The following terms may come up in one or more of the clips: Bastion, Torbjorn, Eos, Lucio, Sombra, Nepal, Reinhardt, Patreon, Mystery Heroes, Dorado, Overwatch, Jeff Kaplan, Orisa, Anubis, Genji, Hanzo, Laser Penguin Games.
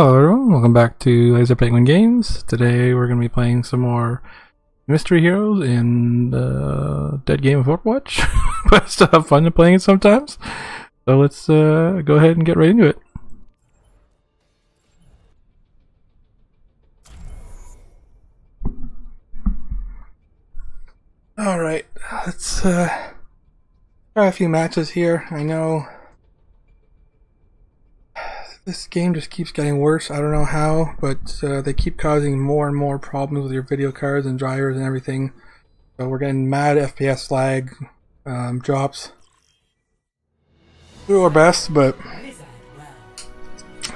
Hello everyone, welcome back to Laser Penguin Games. Today we're going to be playing some more Mystery Heroes in the dead game of Overwatch. But I still have fun playing it sometimes. So let's go ahead and get right into it. Alright, let's try a few matches here. I know this game just keeps getting worse. I don't know how, but they keep causing more and more problems with your video cards and drivers and everything. So we're getting mad FPS lag drops. We do our best, but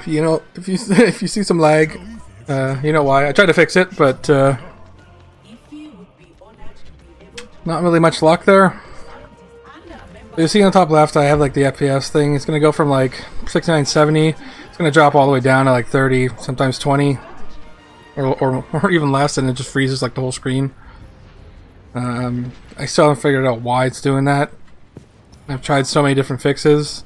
you know, if you see some lag, you know why. I tried to fix it, but not really much luck there. You see on the top left, I have like the FPS thing. It's going to go from like 6970, it's going to drop all the way down to like 30, sometimes 20, or even less, and it just freezes like the whole screen. I still haven't figured out why it's doing that. I've tried so many different fixes,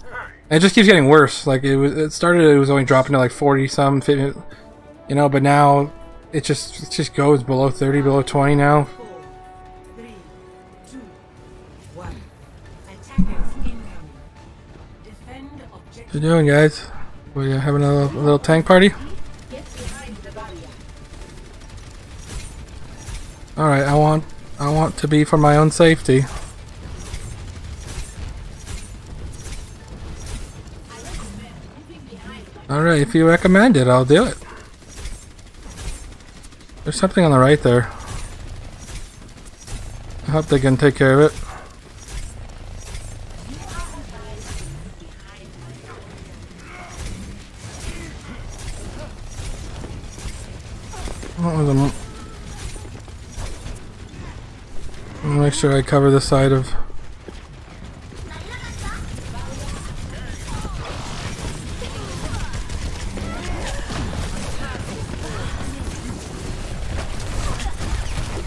and it just keeps getting worse. Like it was only dropping to like 40 some, 50, you know, but now it just goes below 30, below 20 now. What you doing, guys? We have another little tank party. All right, I want to be for my own safety. All right, if you recommend it, I'll do it. There's something on the right there. I hope they can take care of it. I'm gonna make sure I cover the side of.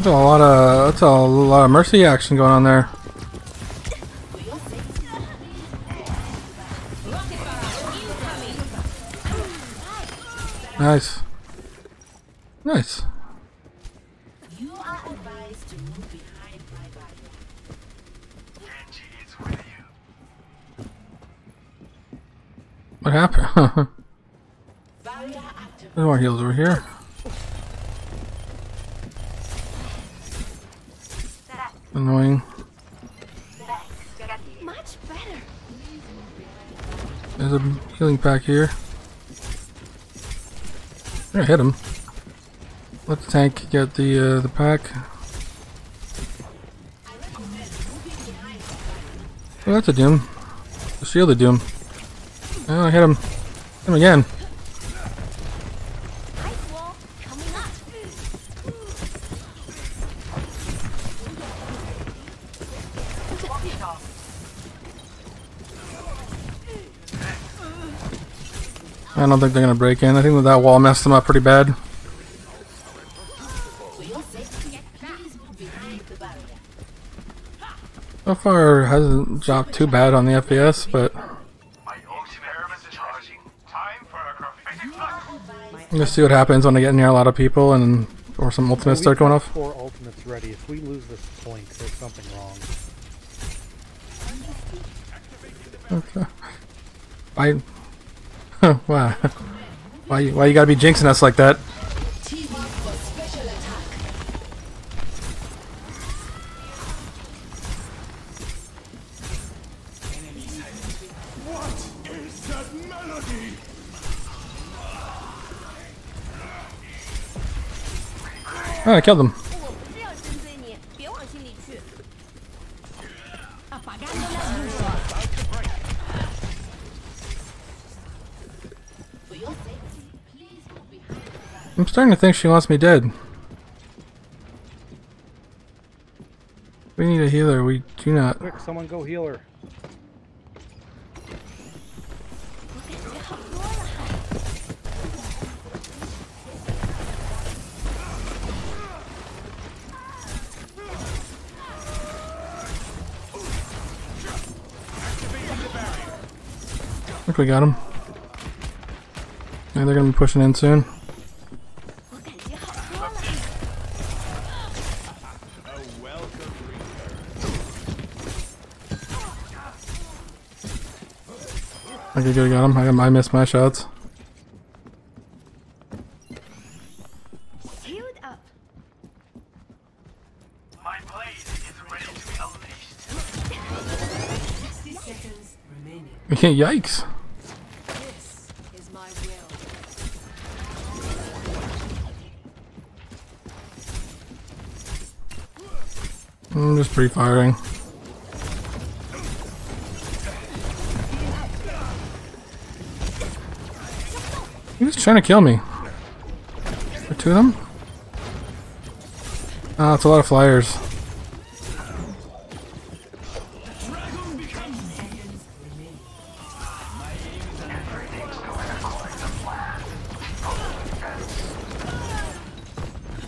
That's a lot of mercy action going on there. Nice. Nice. You are advised to move behind my body. Genji is with you. What happened? There's more heals over here. Annoying. Much better. There's a healing pack here. I'm gonna hit him. Let the tank get the pack. Oh, that's a doom. The shield of doom. Oh, I hit him. Hit him again. I don't think they're gonna break in. I think that wall messed them up pretty bad. So far, hasn't dropped too bad on the FPS, but let's see what happens when I get near a lot of people and or some ultimates start going off. Four ultimates ready. If we lose this point, there's something wrong. Okay. Why you gotta be jinxing us like that? Oh, I killed him. I'm starting to think she wants me dead. We need a healer, we do not. Quick, someone go heal her. I think we got him. Yeah, they're gonna be pushing in soon. Okay, good, I got him. I missed my shots. Okay, yikes. This is my will. I'm just pre-firing. He was trying to kill me. Or two of them? Ah, it's a lot of flyers.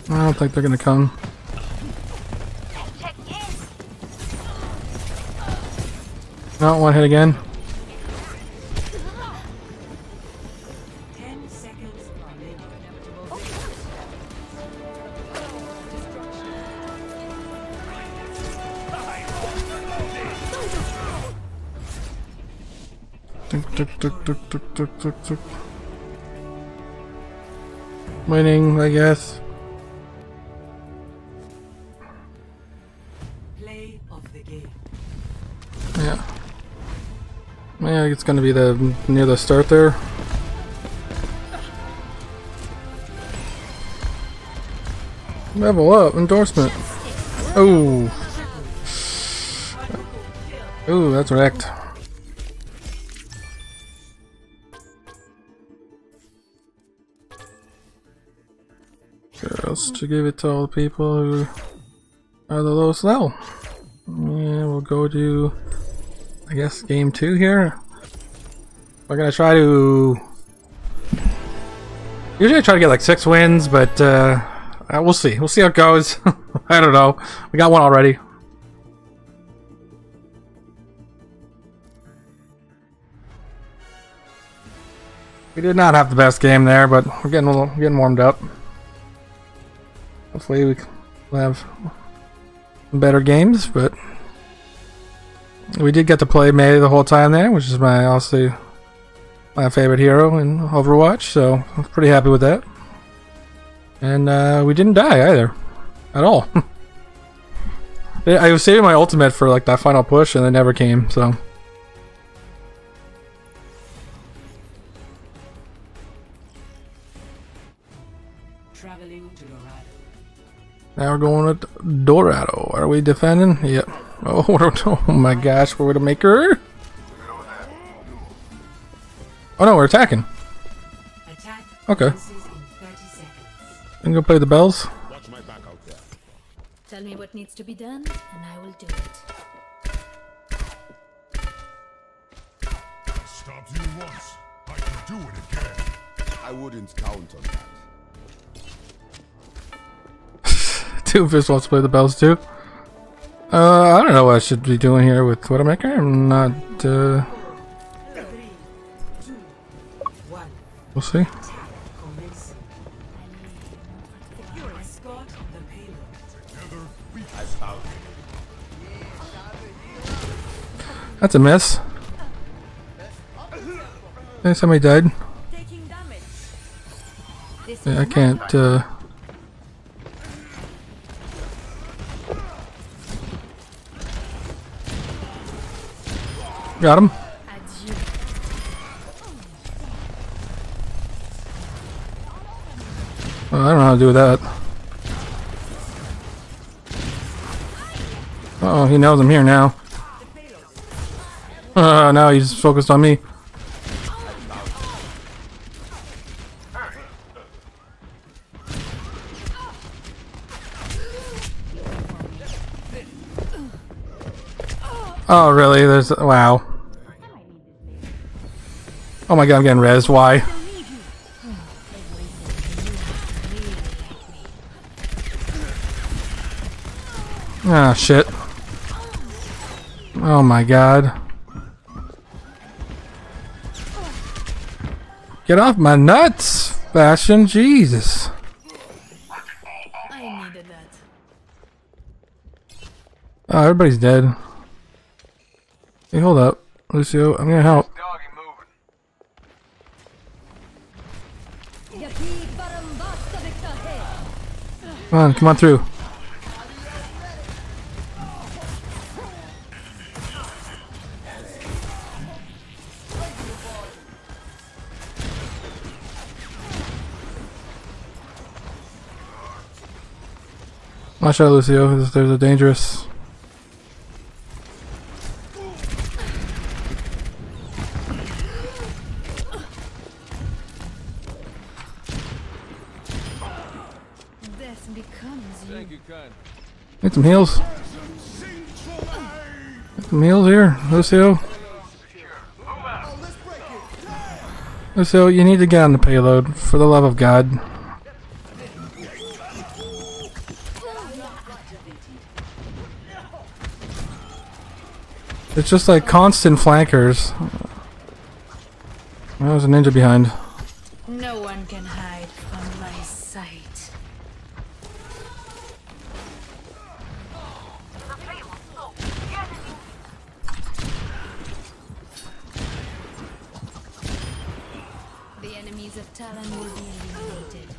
I don't think they're gonna come. No, one hit again. Winning, I guess. Yeah, it's gonna be the near the start there. Level up endorsement. Oh, oh, that's wrecked. Just to give it to all the people who are the lowest level. Yeah, we'll go to, I guess, game 2 here. We're gonna try to. Usually I try to get like 6 wins, but we'll see. We'll see how it goes. I don't know. We got one already. We did not have the best game there, but we're getting warmed up. Hopefully we'll have better games, but. We did get to play May the whole time there, which is my honestly my favorite hero in Overwatch, so I'm pretty happy with that. And we didn't die either, at all. I was saving my ultimate for like that final push, and it never came. So traveling to Dorado. Now we're going to Dorado. Are we defending? Yep. Oh my gosh, we're gonna make her. Oh no, we're attacking. Okay. I'm gonna play the bells. Tell me what needs to be done, and I will do it. Stopped you once. I can do it again. I wouldn't count on that. Doomfist wants to play the bells too. I don't know what I should be doing here with Widowmaker. I'm not, we'll see. That's a miss. I think somebody died. Yeah, I can't, Got him. Oh, I don't know how to do that. Uh oh, he knows I'm here now. Now he's focused on me. Oh really? There's wow. Oh my god, I'm getting rezzed. Why? Ah, shit. Oh my god. Get off my nuts, Bastion. Jesus. I needed that. Oh, everybody's dead. Hey, hold up. Lucio, I'm gonna help. Come on through. Watch out, Lucio. There's a dangerous. Get some heals. Get some heals here, Lucio. Lucio, you need to get on the payload, for the love of God. It's just like constant flankers. Oh, there's a ninja behind. No one can hide from my sight. The enemies of Talon will be eliminated.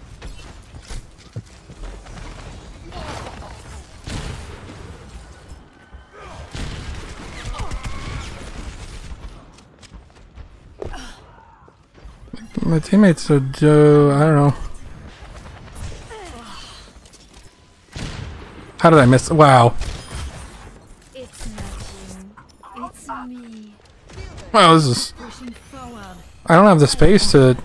My teammates are, I don't know. How did I miss? Wow. It's not you. It's me. Wow, this is. I don't have the space to.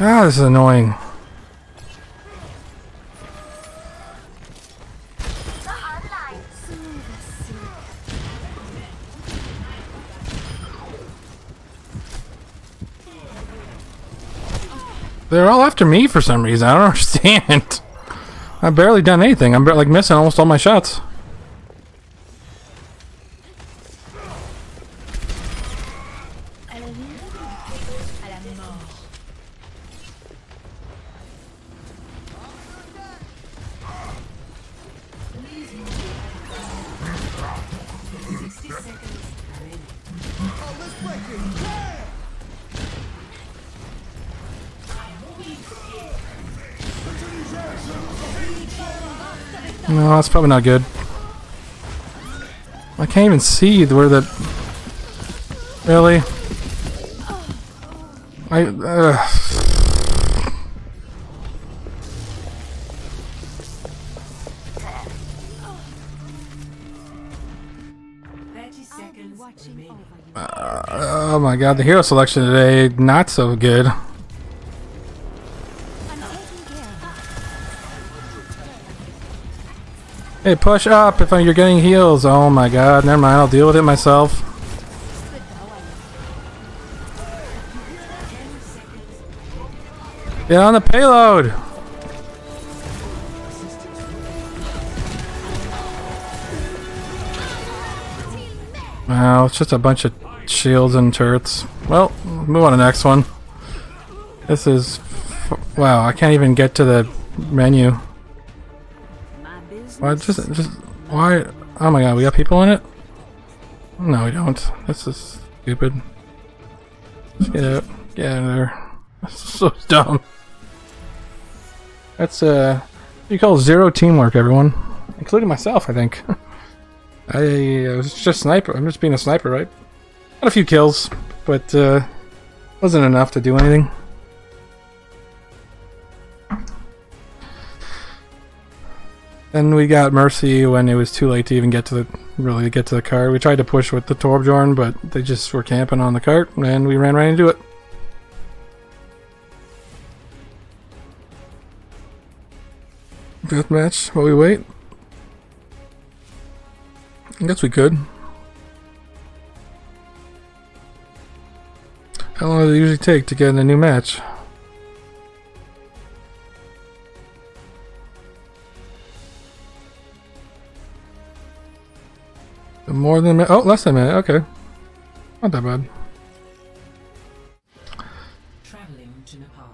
Ah, this is annoying. They're all after me for some reason. I don't understand. I've barely done anything. I'm like missing almost all my shots. No, that's probably not good. I can't even see where the. Really? Oh my God, the hero selection today, not so good. Hey, push up if you're getting heals. Oh my God, never mind, I'll deal with it myself. Get on the payload! Wow, it's just a bunch of shields and turrets. Well, move on to the next one. This is... wow, I can't even get to the menu. Why why? Oh my God, we got people in it? No, we don't. This is stupid. Let's get out of there. That's so dumb. That's you call zero teamwork, everyone, including myself. I think. I was just sniper. I'm just being a sniper, right? Got a few kills, but wasn't enough to do anything. And we got Mercy when it was too late to even get to the really get to the cart. We tried to push with the Torbjorn, but they just were camping on the cart, and we ran right into it. Deathmatch while we wait. I guess we could. How long does it usually take to get in a new match? More than a minute. Oh, less than a minute. Okay. Not that bad. Traveling to Nepal.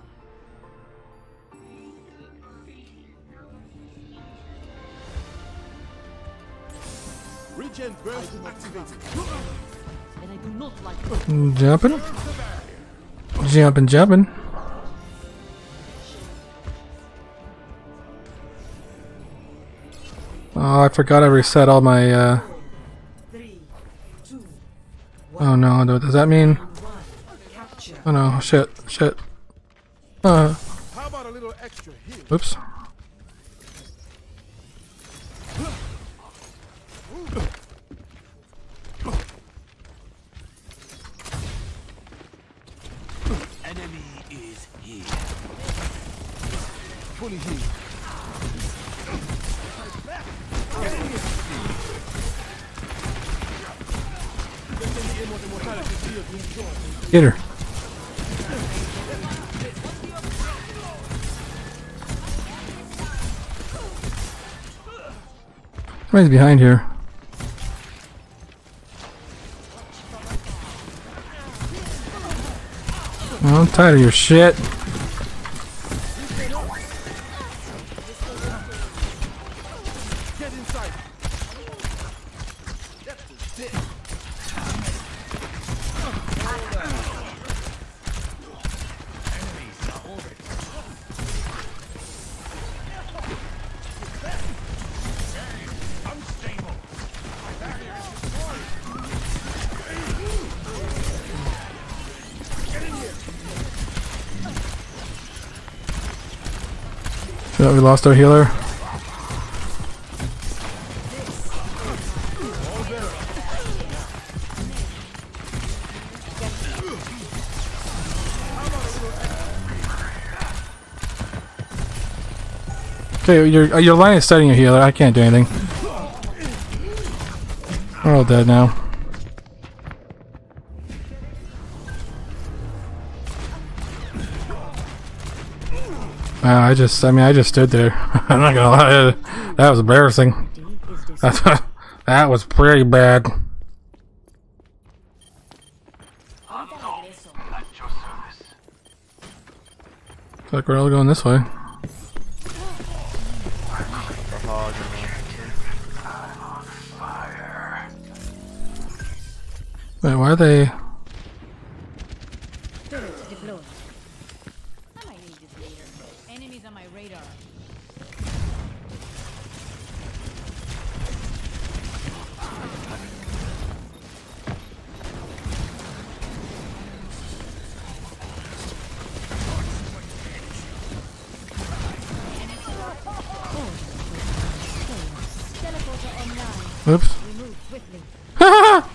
Regen burst activated. And I do not like it. Jumping. Oh, I forgot I reset all my, Oh no, does that mean... Oh no, shit. How about a little extra here? Oops. Enemy is here. Fully here. Get her. Somebody's behind here. Oh, I'm tired of your shit. We lost our healer. Okay, your line is studying your healer. I can't do anything. We're all dead now. Wow, I just stood there. I'm not gonna lie, that was embarrassing. That was pretty bad. Looks like we're all going this way. Wait, why are they... Oops. Haha!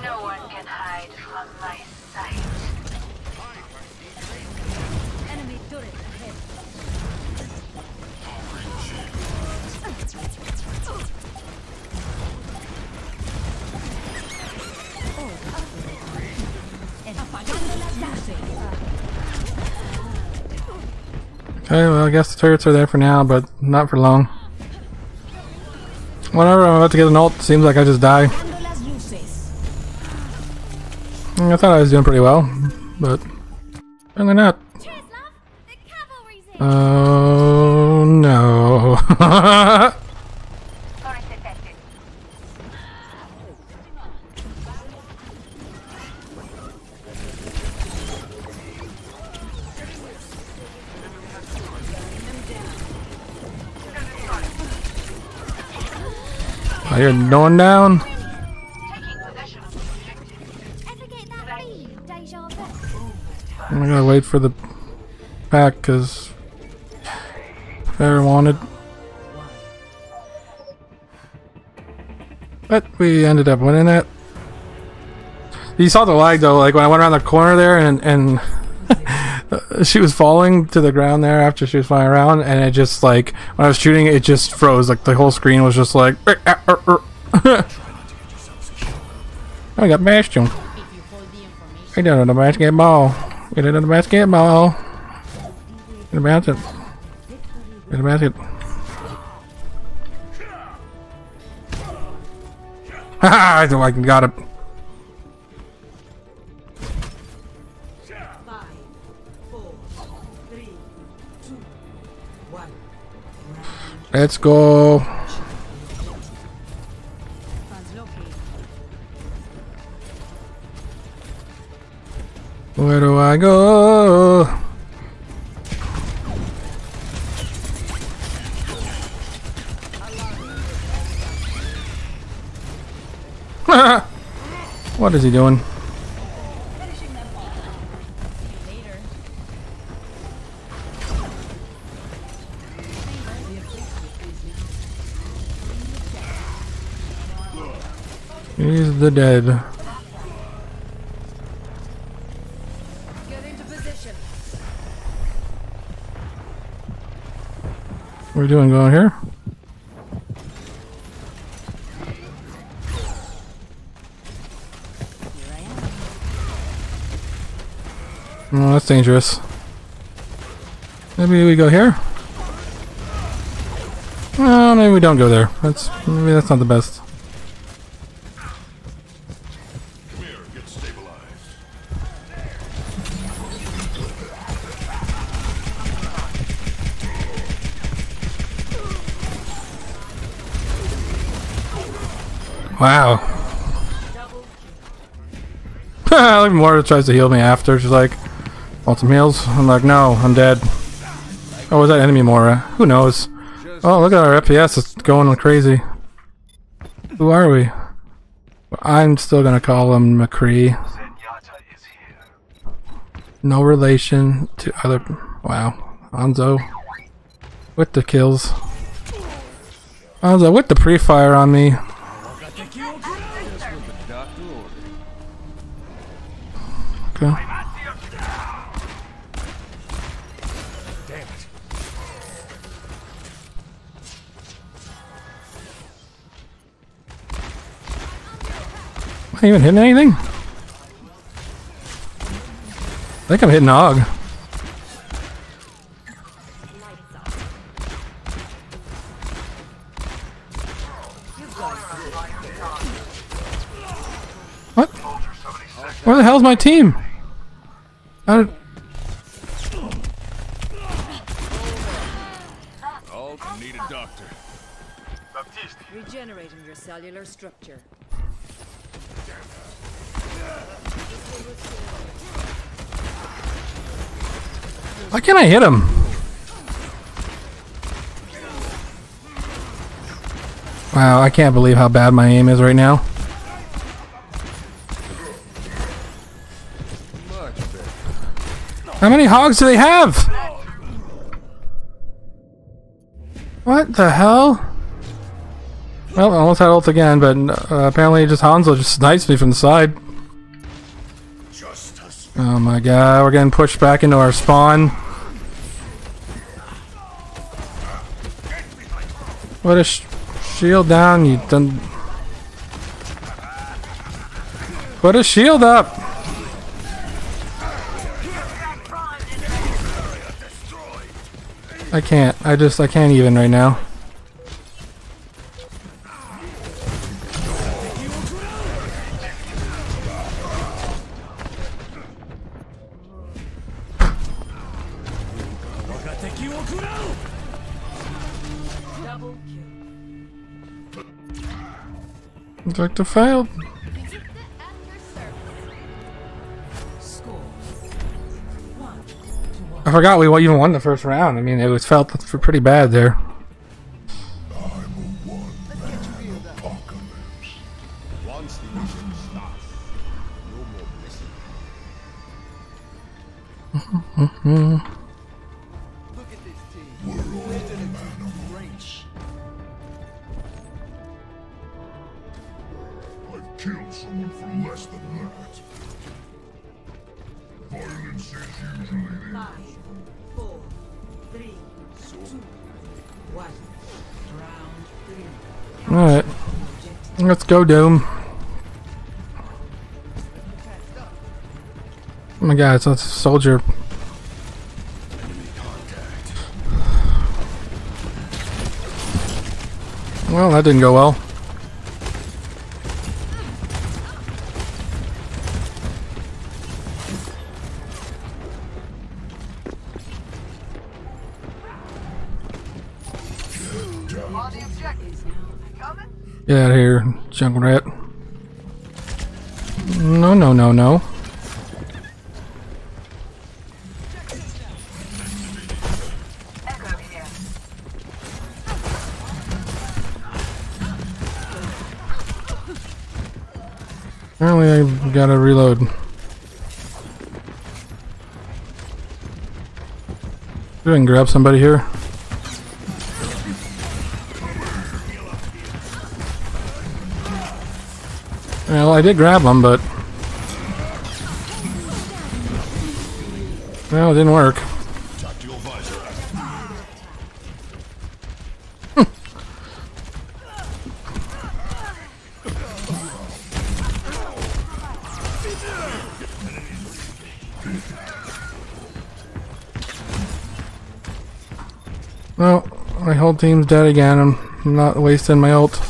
No one can hide from my sight. Enemy turret ahead. Okay, well I guess the turrets are there for now, but not for long. Whenever I'm about to get an ult, it seems like I just die. I thought I was doing pretty well, but apparently not. Oh no. I hear no one down. I'm gonna wait for the pack because I ever wanted. But we ended up winning that. You saw the lag though, like when I went around the corner there and she was falling to the ground there after she was flying around, and it just like when I was shooting it just froze, like the whole screen was just like I got Bastion. I don't know the basketball. Get him out. Get him out. Haha, I think I can got him. Let's go. Where do I go? What is he doing? He's the dead. Get into position. What are we doing going here? Oh, that's dangerous. Maybe we go here? No, maybe we don't go there. Maybe that's not the best. Wow. I like Mortar tries to heal me after. She's like, want some heals? I'm like, no, I'm dead. Oh, was that enemy Mora? Who knows? Oh, look at our FPS. It's going crazy. Who are we? I'm still gonna call him McCree. No relation to other... Wow. Anzo. With the kills. Anzo with the pre-fire on me. Okay. Am I even hitting anything? I think I'm hitting Og. What? Where the hell's my team? Need a doctor. Regenerating your cellular structure. Why can't I hit him? Wow, I can't believe how bad my aim is right now. How many hogs do they have? What the hell? Well, I almost had ult again, but apparently just Hanzo just snipes me from the side. Oh my god, we're getting pushed back into our spawn. What a shield down, you done. Put a shield up! I can't. I can't even right now. Doctor failed. I forgot we even won the first round. I mean, it was felt pretty bad there. Alright. Let's go, Doom. Oh my god, it's a soldier. Enemy contact. Well, that didn't go well. Get out of here, jungle rat. No, no, no, no. Apparently I gotta reload. Go and grab somebody here. Well, I did grab them, but... well, it didn't work. Well, my whole team's dead again. I'm not wasting my ult.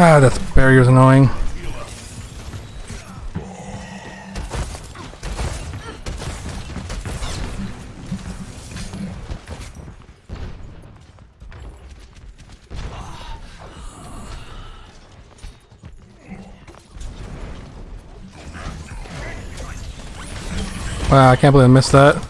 Ah, that barrier's annoying. Wow, I can't believe I missed that.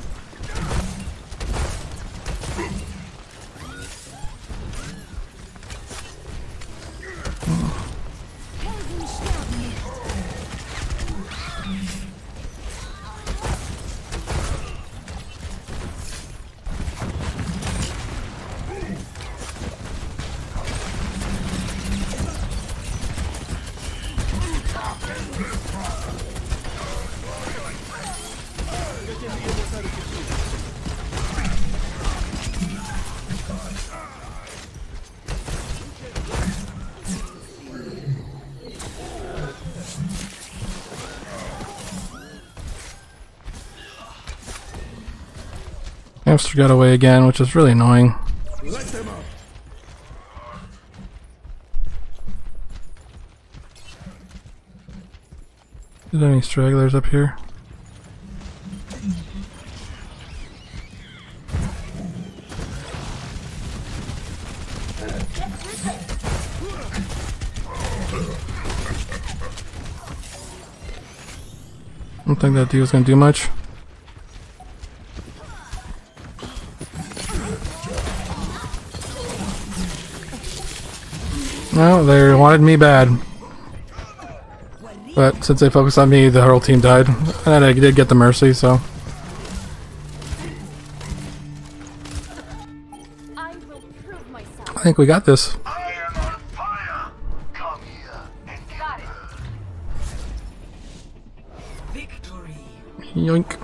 Hamster got away again, which is really annoying. Light them up. Is there any stragglers up here? I don't think that deal's gonna do much. No, they wanted me bad. But since they focused on me, the whole team died. And I did get the mercy, so. I think we got this. Yoink.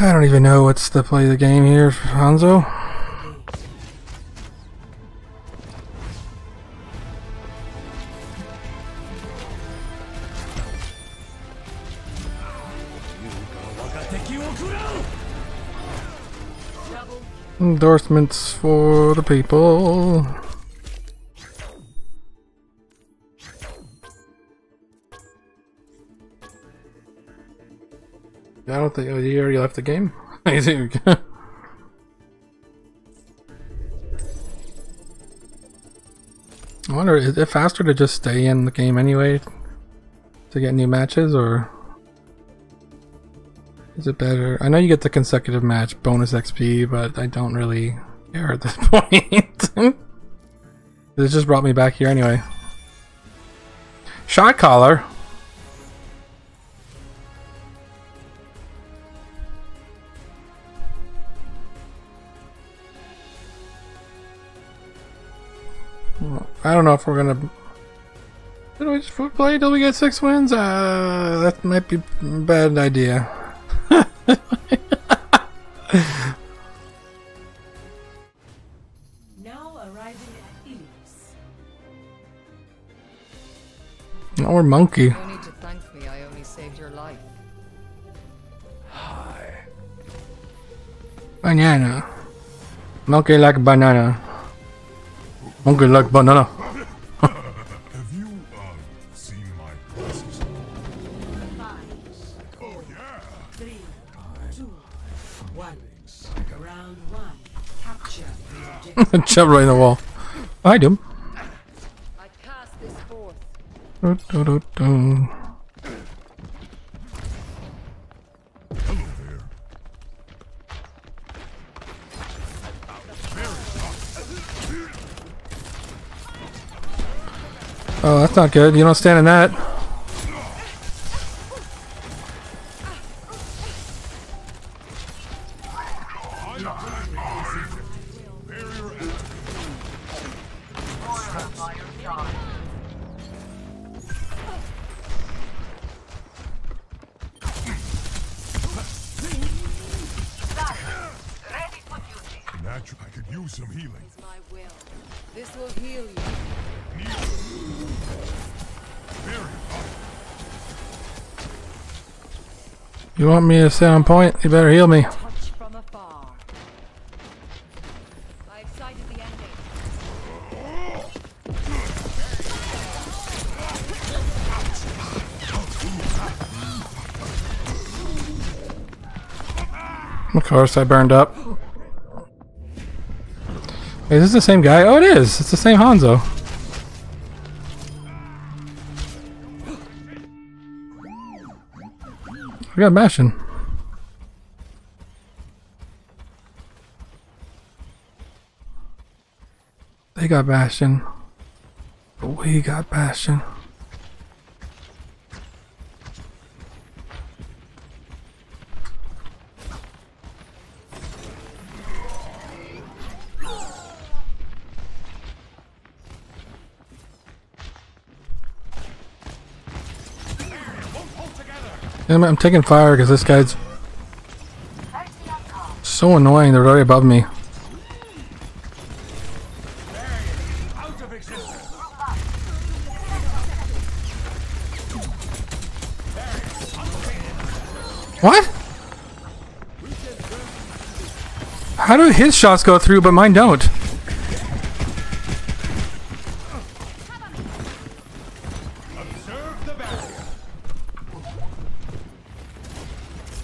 I don't even know what's the play of the game here for Hanzo. Endorsements for the people. I don't think he already left the game. I wonder, is it faster to just stay in the game anyway to get new matches, or is it better? I know you get the consecutive match bonus XP, but I don't really care at this point. It just brought me back here anyway. Shot caller. I don't know if we're gonna. Did we just play till we get 6 wins? That might be a bad idea. Now arriving at Eos. Or monkey. You need to thank me. I only saved your life. Hi. Banana. Monkey like banana. Monkey like banana. Jump right in the wall. I do. I cast this forth. Hello there. Oh, that's not good. You don't stand in that. You want me to stay on point? You better heal me. Of course, I burned up. Wait, is this the same guy? Oh, it is! It's the same Hanzo. We got Bastion. They got Bastion. We got Bastion. I'm taking fire because this guy's so annoying. They're already above me. What? How do his shots go through but mine don't?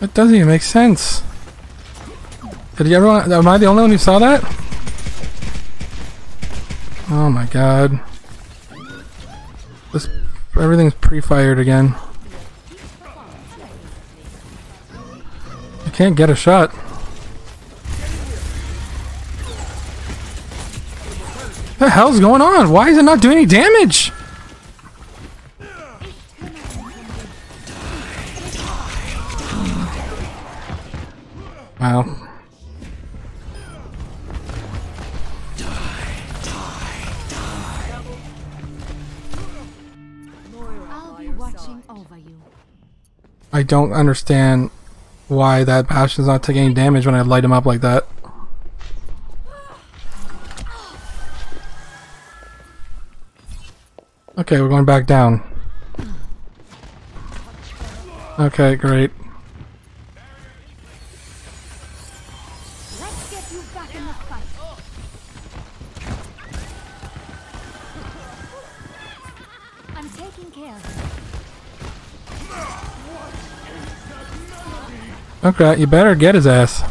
That doesn't even make sense. Did everyone? Am I the only one who saw that? Oh my god! This everything's pre-fired again. I can't get a shot. What the hell's going on? Why is it not doing any damage? Wow. Die. I'll be watching over you. I don't understand why that Bastion's not taking any damage when I light him up like that. Okay, we're going back down. Okay, great. Okay, you better get his ass.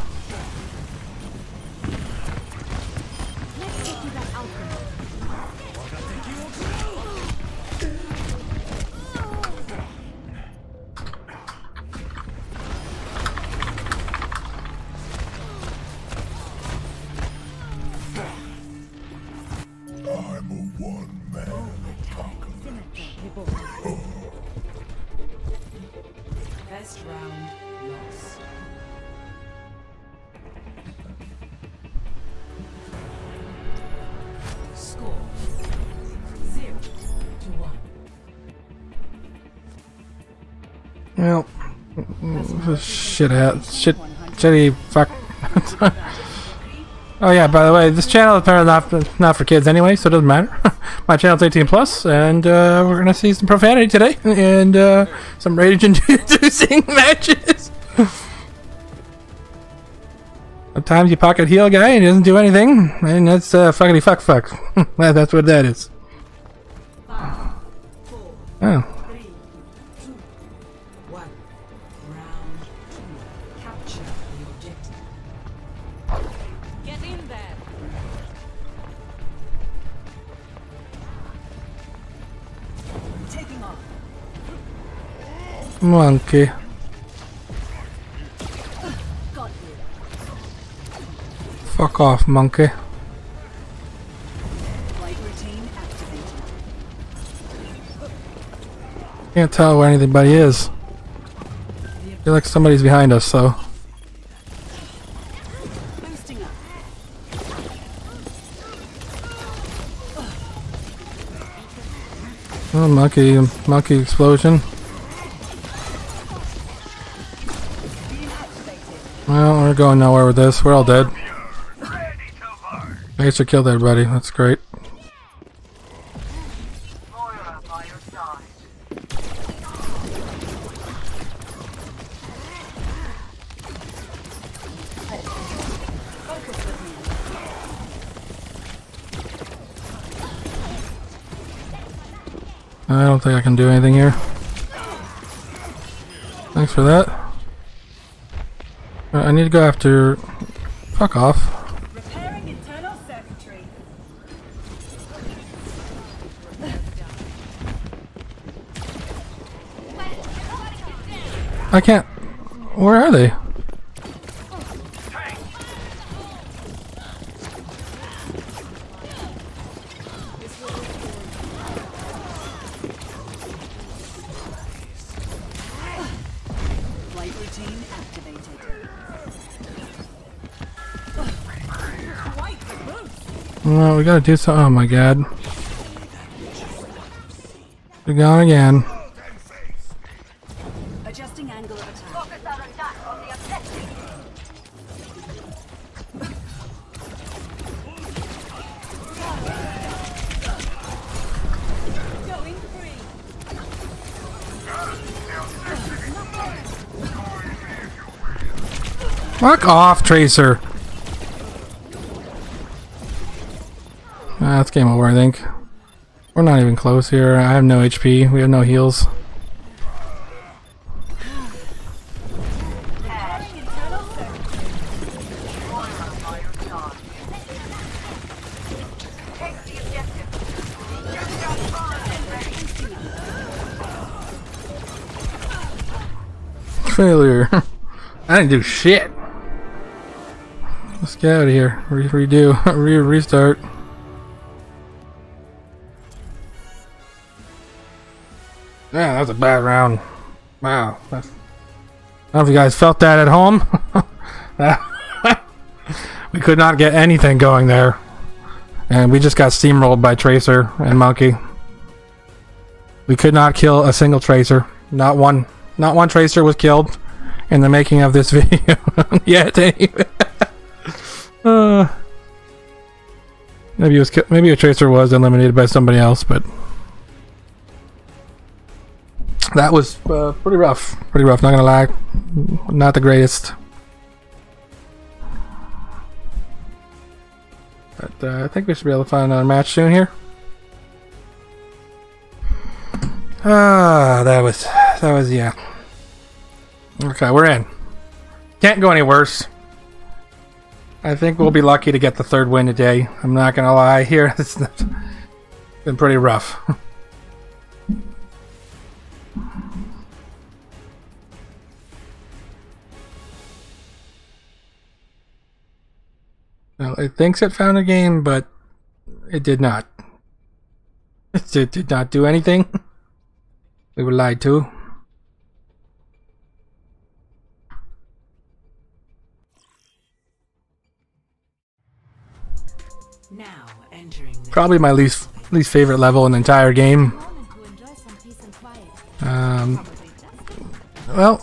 Well, shitty fuck. Oh yeah, by the way, this channel is apparently not for kids anyway, so it doesn't matter. My channel's 18+, and we're gonna see some profanity today, and some rage-inducing matches. Sometimes you pocket heal a guy and he doesn't do anything, and that's fuckity fuck fuck. That's what that is. Oh. Monkey. Fuck off, monkey. Can't tell where anybody is. I feel like somebody's behind us, so. Oh, monkey explosion. Well, we're going nowhere with this. We're all dead. I guess I killed everybody. That's great. I don't think I can do anything here. Thanks for that. I need to go after. Fuck off. Repairing internal circuitry. I can't. Where are they? We gotta do something. Oh my god. They're gone again. Adjusting angle of attack. Focus our attack on the objective. Going free. Fuck off, Tracer. That's game over, I think. We're not even close here. I have no HP. We have no heals. Failure. I didn't do shit. Let's get out of here. Restart. Yeah, that was a bad round. Wow. That's... I don't know if you guys felt that at home. We could not get anything going there. And we just got steamrolled by Tracer and Monkey. We could not kill a single Tracer. Not one Tracer was killed in the making of this video. Yet. Maybe a Tracer was eliminated by somebody else, but that was pretty rough. Pretty rough, not gonna lie. Not the greatest. But I think we should be able to find another match soon here. Ah, that was yeah. Okay, we're in. Can't go any worse. I think we'll be lucky to get the third win today. I'm not gonna lie here. It's been pretty rough. Well, it thinks it found a game, but it did not. It did not do anything. We were lied to. Now entering probably my least favorite level in the entire game. well,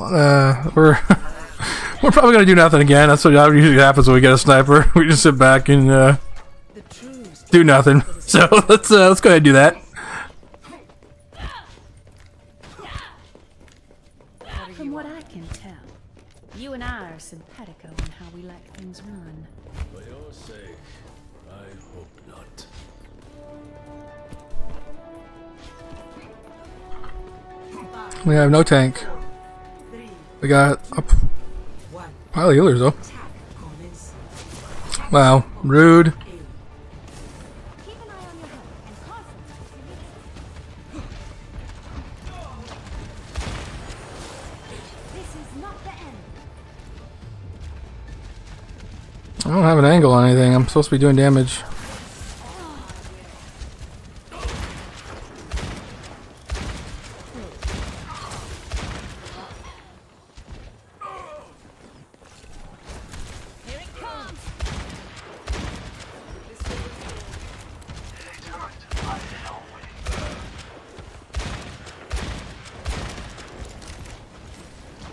we're probably gonna do nothing again. That's what usually happens when we get a sniper. We just sit back and do nothing. So let's go ahead and do that. From what I can tell, you and I are simpatico in how we let things run. For your sake, I hope not. We have no tank. We got a pile of healers though. Wow, rude. I don't have an angle on anything. I'm supposed to be doing damage.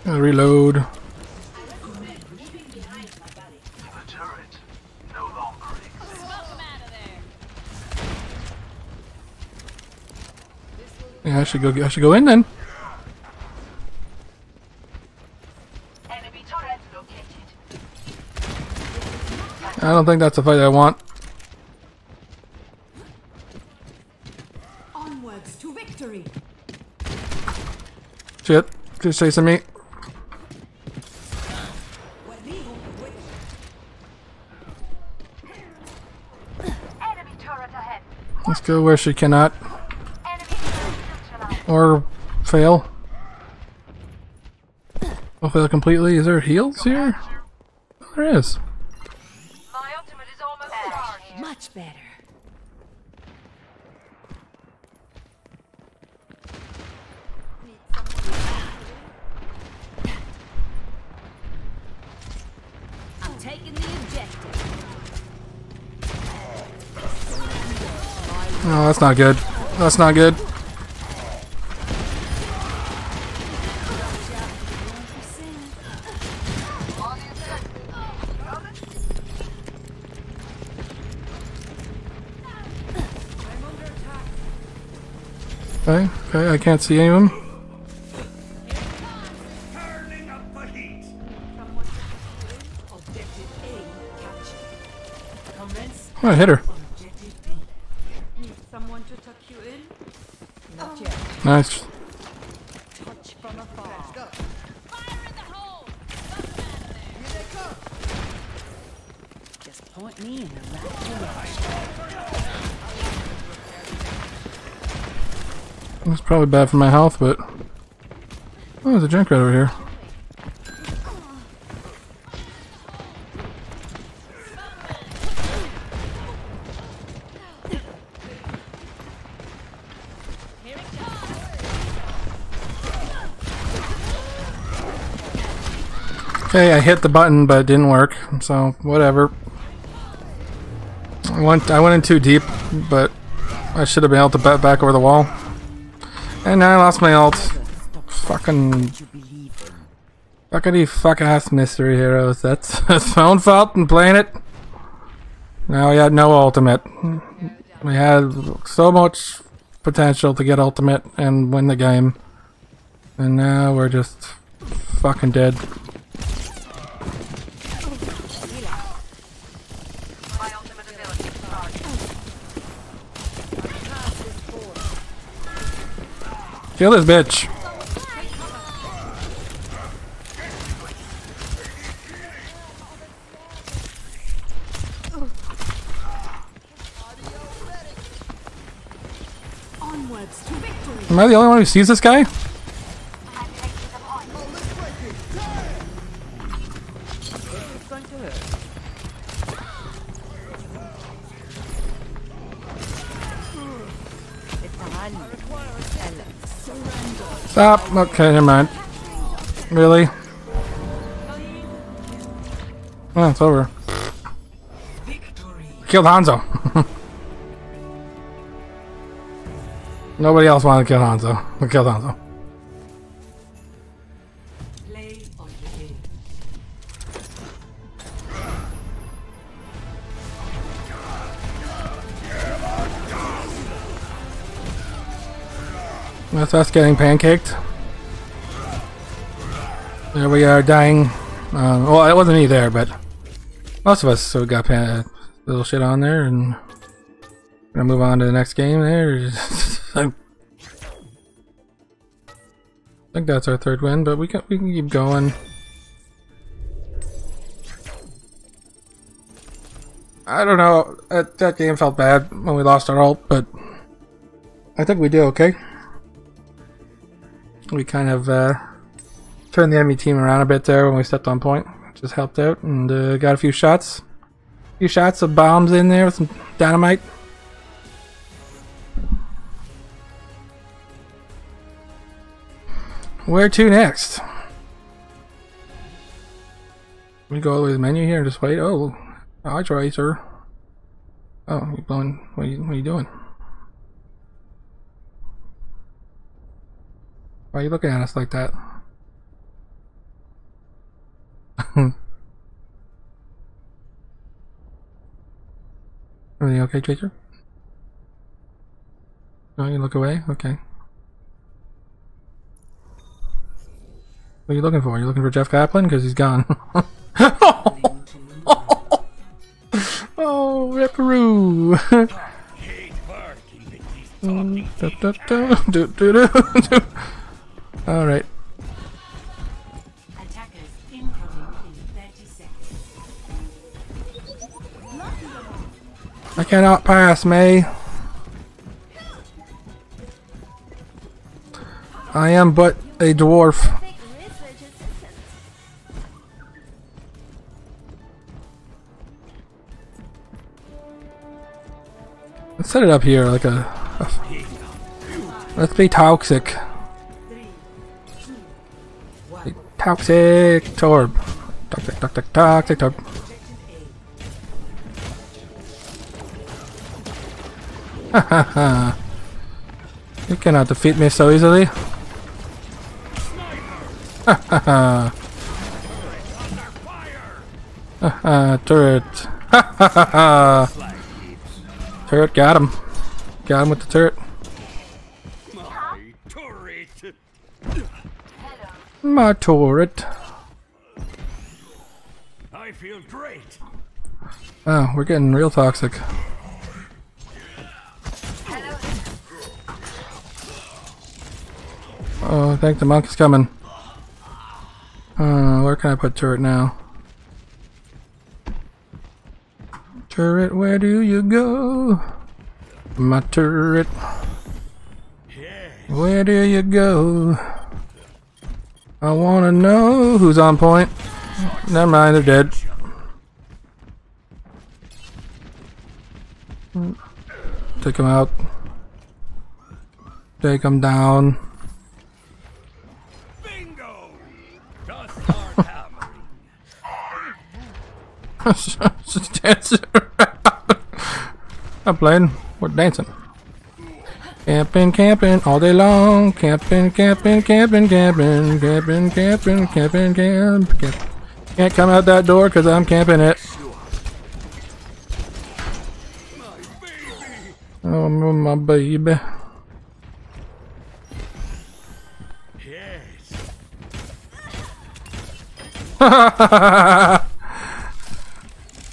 Reload. Yeah, I should go in then. I don't think that's the fight I want. Onwards to victory. Shit, just chasing me. Let's go where she cannot or fail. I'll fail completely. Is there heals here? Oh, there is. My ultimate is almost charged. Much better. I'm taking the objective. Oh, that's not good. That's not good. Okay, I can't see any of them. Oh, I hit her. Nice. Just point me in the right. That's probably bad for my health, but oh, there's a junk right over here. Okay, I hit the button, but it didn't work, so whatever. I went in too deep, but I should have been able to bat back over the wall. And now I lost my ult. Fuckity fuck ass Mystery Heroes. That's my own fault in playing it. Now we had no ultimate. We had so much potential to get ultimate and win the game. And now we're just fucking dead. Kill this bitch. Am I the only one who sees this guy? Stop! Okay, never mind. Really? Oh, it's over. Killed Hanzo. Nobody else wanted to kill Hanzo. We killed Hanzo. That's us getting pancaked. There we are, dying. Well, it wasn't me there, but most of us so got little shit on there, and we're gonna move on to the next game there. I think that's our third win, but we can keep going. I don't know, that game felt bad when we lost our ult, but I think we do okay. We kind of turned the enemy team around a bit there when we stepped on point, which just helped out, and got a few shots. A few shots of bombs in there with some dynamite. Where to next? We go all the way to the menu here and just wait. Oh, I try, sir. Oh, you're blowing. What are you doing? Why are you looking at us like that? Everything okay, Tracer? No, you look away? Okay. What are you looking for? You're looking for Jeff Kaplan? Because he's gone. Oh, Ripperoo! All right. Attackers incoming in 30 seconds. I cannot pass, May. I am but a dwarf. Let's set it up here like let's be toxic. Toxic Torb. Toxic Torb. Ha ha ha. You cannot defeat me so easily. Ha ha ha. Ha ha, turret. Ha ha ha ha. Turret got him. Got him with the turret. My turret. I feel great. Oh, we're getting real toxic. Oh, I think the monk is coming. Where can I put turret now? Turret, where do you go? My turret. Where do you go? I wanna know who's on point. Never mind, they're dead. Take him out. Take him down. Bingo! Just dancing around. I'm playing. We're dancing. Camping, camping, all day long. Camping, camping, camping, camping, camping, camping, camping, camping. Can't come out that door because I'm camping it. Oh, my baby.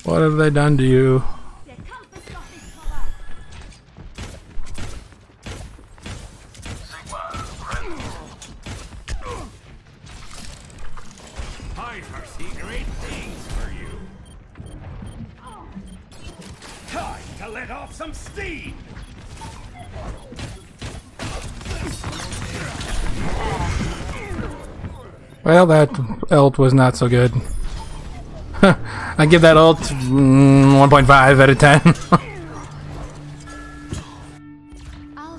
What have they done to you? Well, that ult was not so good. I give that ult 1.5 out of 10.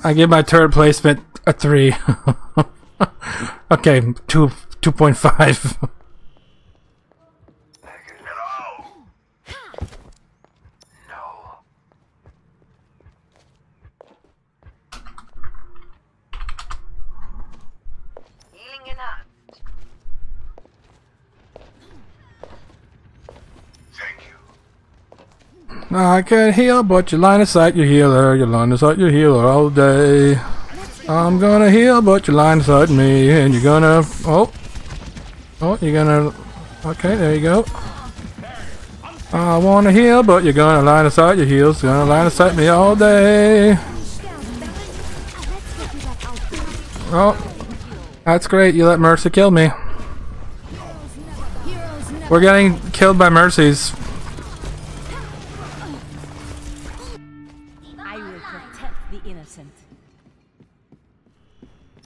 I give my turret placement a 3. Okay, 2.5. I can't heal, but your line of sight, your healer all day. I'm gonna heal, but you're blindsiding me, and you're gonna... Oh. Oh, you're gonna... Okay, there you go. I wanna heal, but you're gonna line of sight your heels. You're gonna line of sight me all day. Oh, that's great. You let Mercy kill me. We're getting killed by Mercies. I will protect the innocent.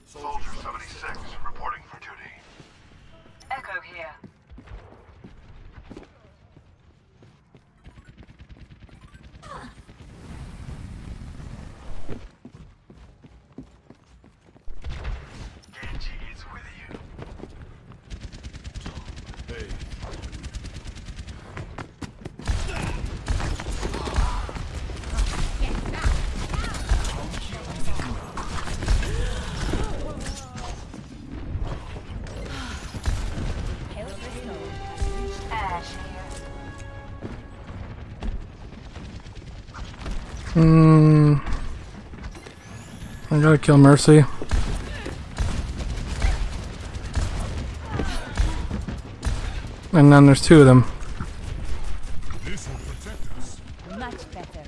Soldier 76 reporting for duty. Echo here. I gotta kill Mercy. And then there's two of them. This will protect us. Much better.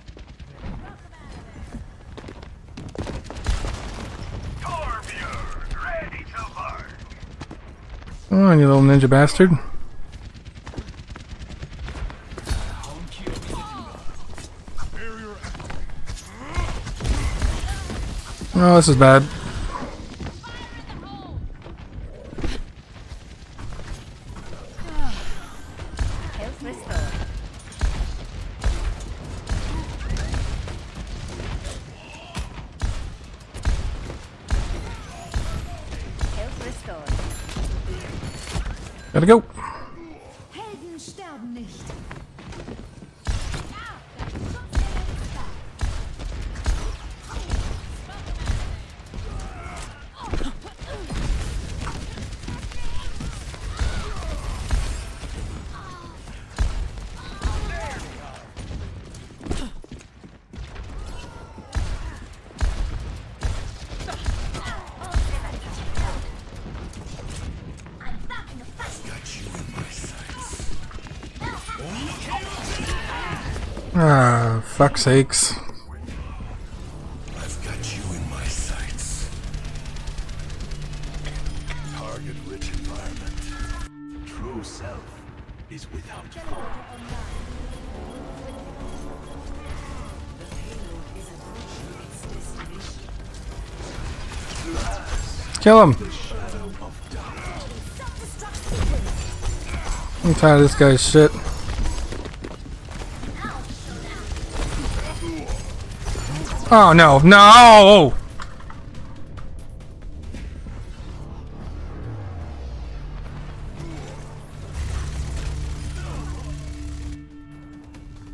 Ready to bark. Oh, you little ninja bastard. Oh, this is bad. Gotta go. Ah, fuck's sakes. I've got you in my sights. Target rich environment. True self is without form. Kill him. I'm tired of this guy's shit. Oh no, no!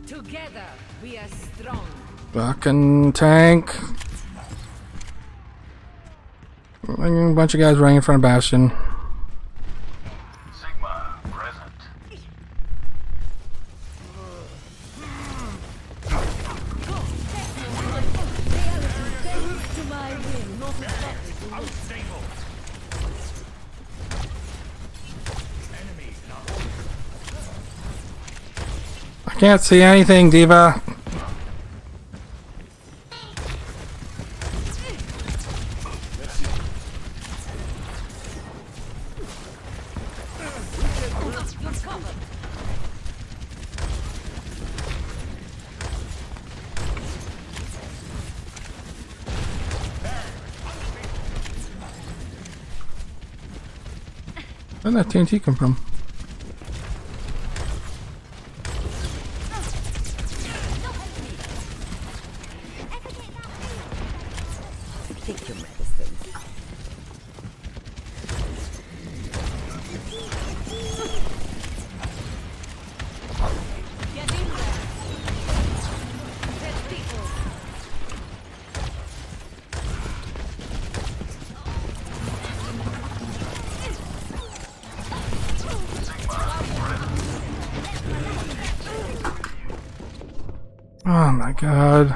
Together we are strong. Fucking tank. A bunch of guys running in front of Bastion. Can't see anything, Diva. Where'd that TNT come from? Oh my god.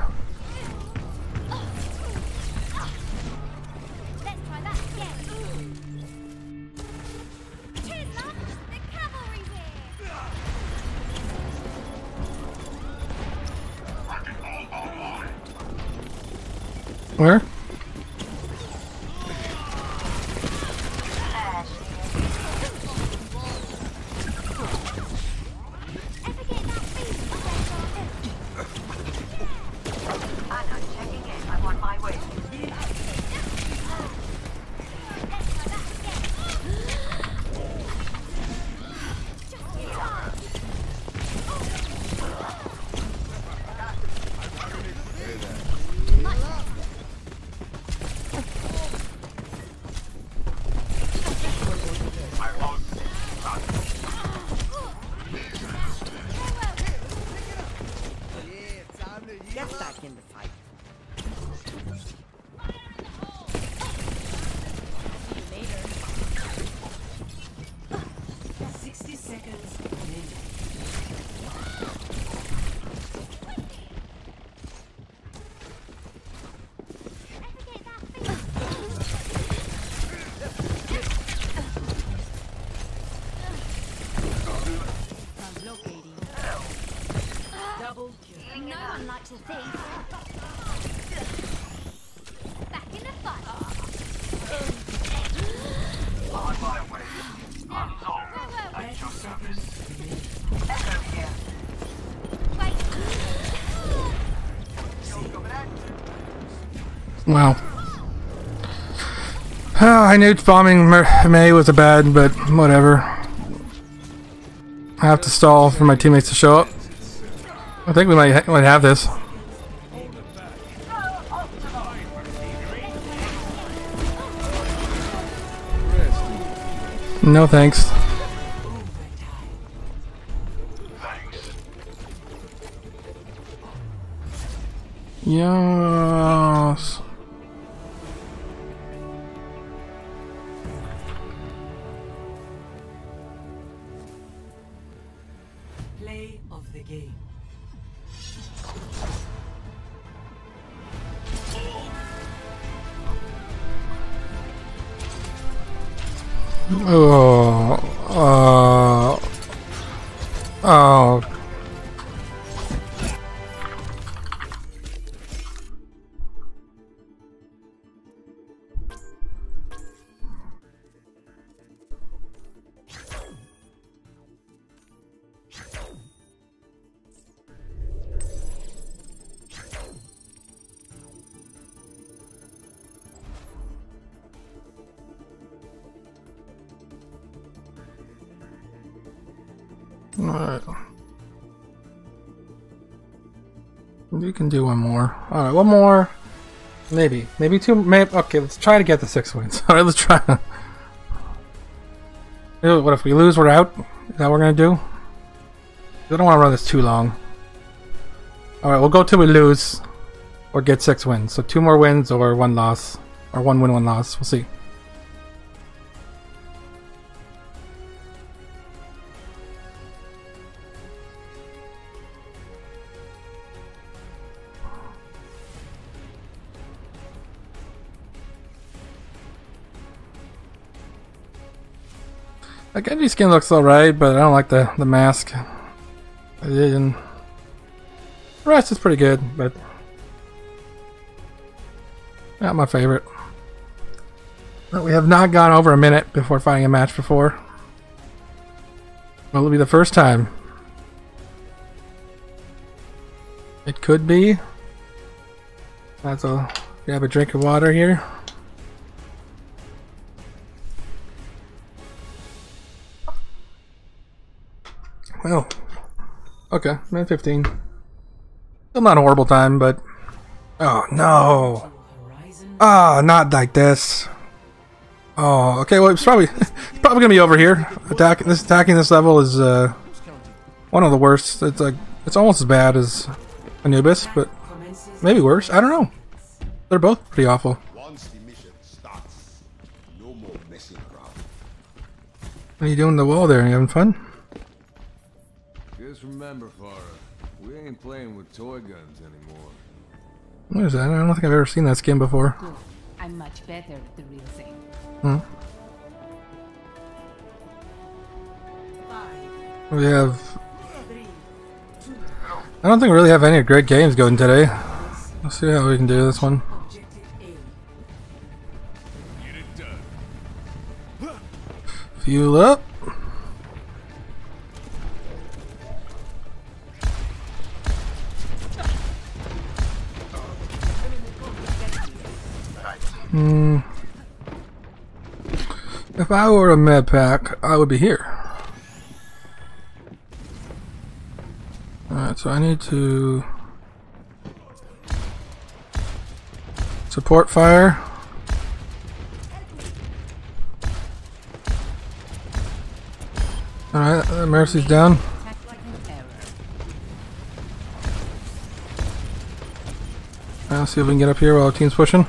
Where? Wow. Oh, I knew bombing May was a bad, but whatever. I have to stall for my teammates to show up. I think we might have this. No thanks. Yes. Play of the game. Oh. Alright. You can do one more. Alright, one more. Maybe. Maybe two. Maybe. Okay, let's try to get the 6 wins. Alright, let's try. What if we lose? We're out? Is that what we're going to do? I don't want to run this too long. Alright, we'll go till we lose or get 6 wins. So 2 more wins or 1 loss. Or 1 win, 1 loss. We'll see. Like, Genji's skin looks alright, but I don't like the mask. I didn't. The rest is pretty good, but not my favorite. But we have not gone over a minute before fighting a match before. Well, it'll be the first time. It could be. Let's grab a drink of water here. Oh, okay, 9:15. Still not a horrible time, but oh no, ah, oh, not like this. Oh, okay. Well, it's probably gonna be over here. Attacking this level is one of the worst. It's like it's almost as bad as Anubis, but maybe worse. I don't know. They're both pretty awful. What are you doing in the wall there? Are you having fun? Remember, Farah, we ain't playing with toy guns anymore. What is that? I don't think I've ever seen that skin before. Good. I'm much better at the real thing. We have... I don't think we really have any great games going today. Let's see how we can do this one. Fuel up. If I were a med pack, I would be here. Alright, so I need to support fire. Alright, Mercy's down. Alright, let's see if we can get up here while our team's pushing.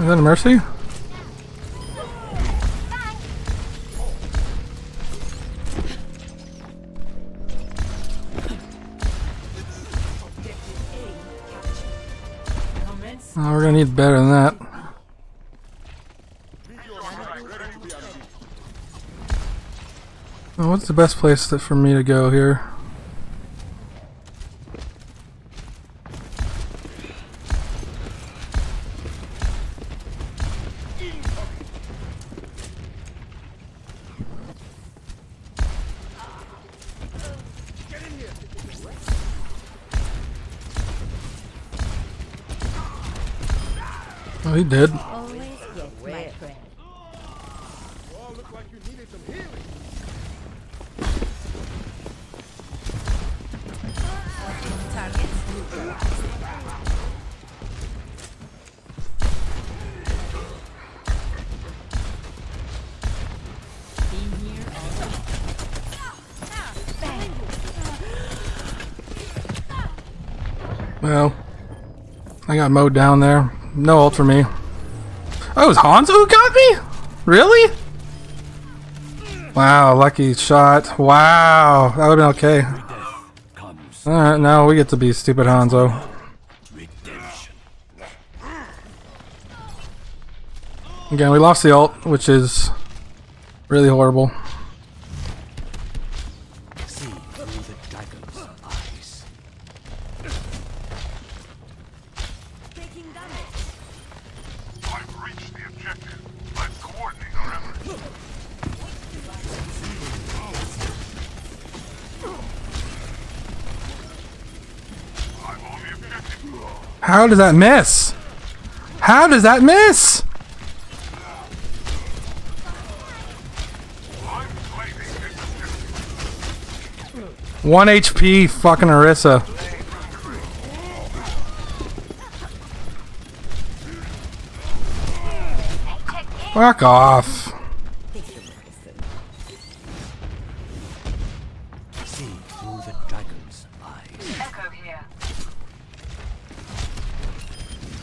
Is that a Mercy? Oh, we're gonna need better than that. Oh, what's the best place for me to go here? Oh, he did. Well, I got mowed down there. No ult for me. Oh, it was Hanzo who got me? Really? Wow, lucky shot. Wow, that would have been okay. Alright, now we get to be stupid Hanzo. Again, we lost the ult, which is really horrible. How does that miss? How does that miss? One HP, fucking Orisa. Fuck off.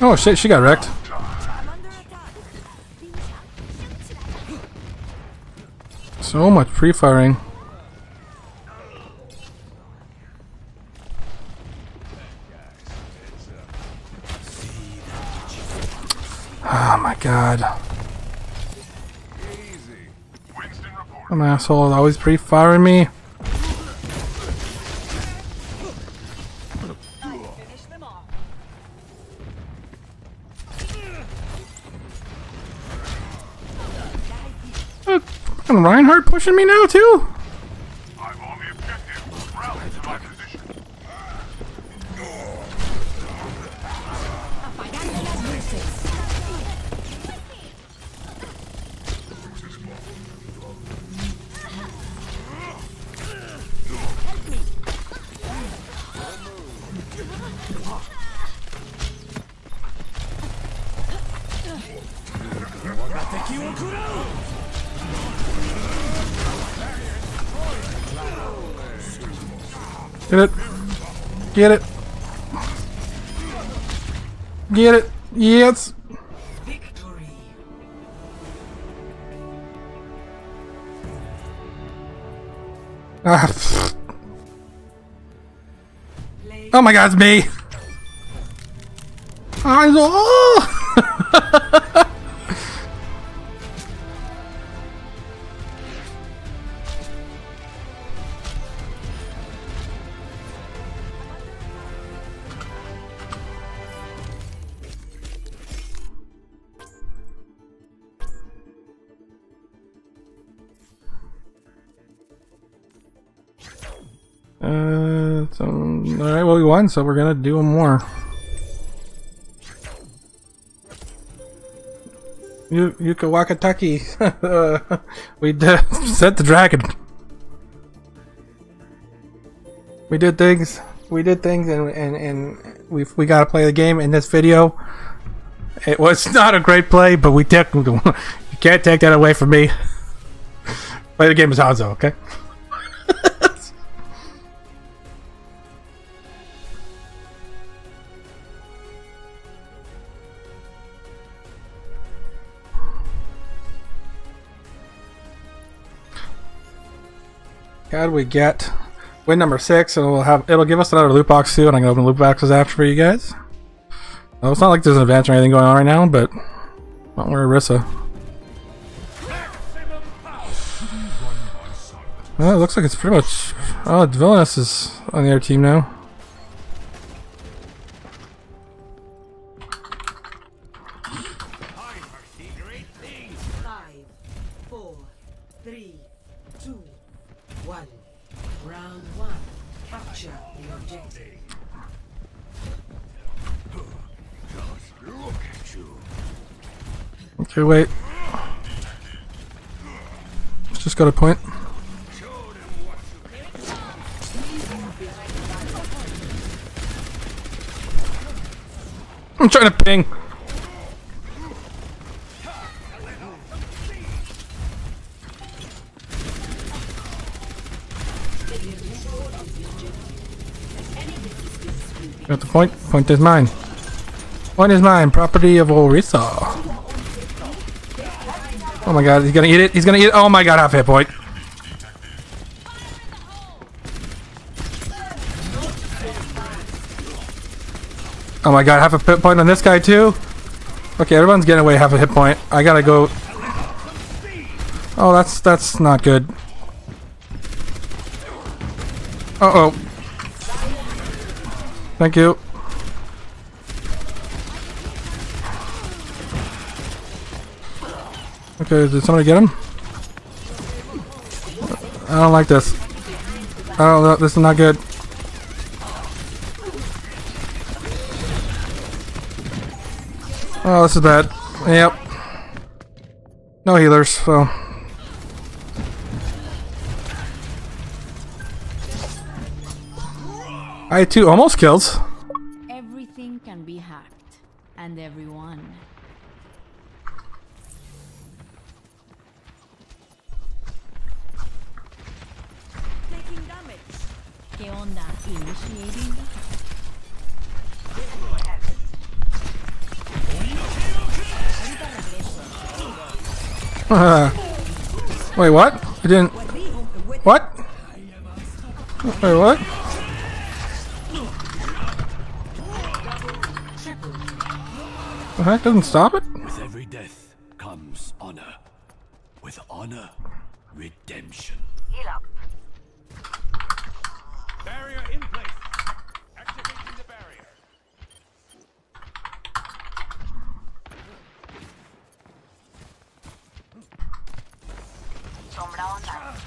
Oh shit, she got wrecked. So much pre-firing. Oh my god. An asshole is always pre-firing me. Fucking Reinhardt pushing me now too. I'm on the objective. Rally to my position. Get it. Get it. Get it. Yes. Victory. Ah. Oh my god, it's me. I'm so oh. So, alright, well, we won, so we're gonna do more. Yuka Wakataki! We set the dragon! We did things, and we gotta play the game in this video. It was not a great play, but we took. You can't take that away from me. Play the game as Hanzo, okay? How do we get win number 6? And it'll give us another loot box too, and I can open loot boxes after for you guys. Well, it's not like there's an event or anything going on right now, but don't worry, Rissa. Well, it looks like it's pretty much. Oh, Villainous is on the other team now. Okay, wait. Let's just go to point. I'm trying to ping. Got the point. Point is mine. Point is mine. Property of Orisa. Oh my god, he's gonna eat it, he's gonna eat it. Oh my god, half hit point. Oh my god, half a hit point on this guy too. Okay, everyone's getting away half a hit point. I gotta go. Oh, that's not good. Uh oh. Thank you. Okay, did somebody get him? I don't like this. I don't know, this is not good. Oh, this is bad. Yep. No healers, so. I had 2 almost kills. Everything can be hacked, and everyone. Wait, what? I didn't. What? Wait, what? The heck doesn't stop it? With every death comes honor. With honor, redemption. Heal up. Barrier in place. Activating the barrier. Sombra online.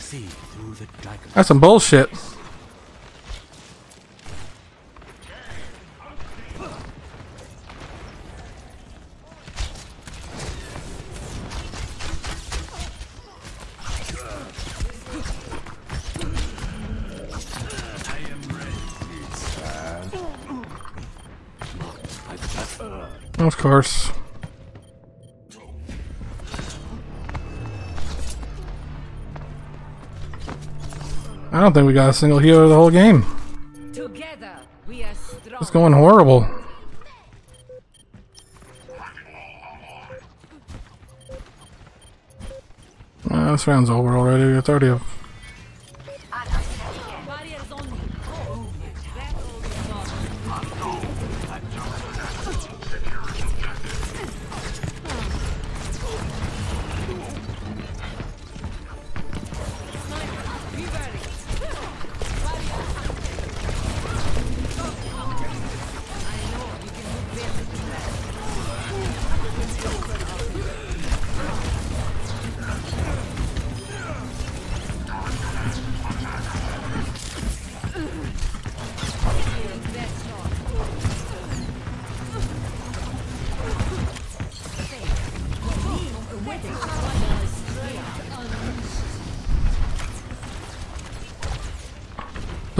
See through the dragon. That's some bullshit. Of course. I don't think we got a single healer the whole game. Together we are strong. It's going horrible. This round's over already. It's already a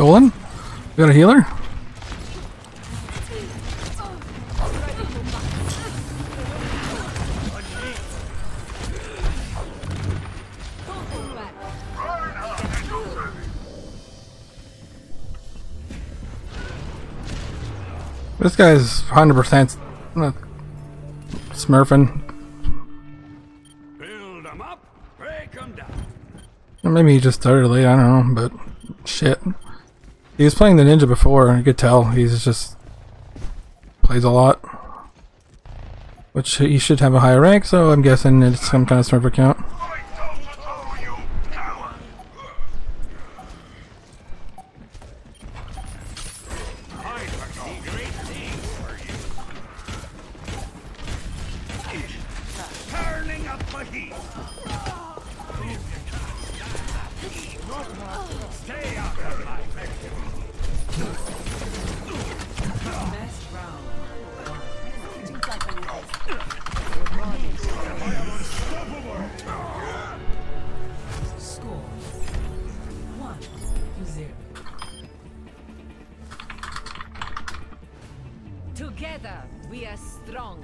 Stolen. We got a healer. This guy's 100% smurfing. Build them up, break them down. Or maybe he just started late, I don't know, but shit. He was playing the ninja before, you could tell. He's just plays a lot. Which he should have a higher rank, so I'm guessing it's some kind of smurf account. Together we are strong.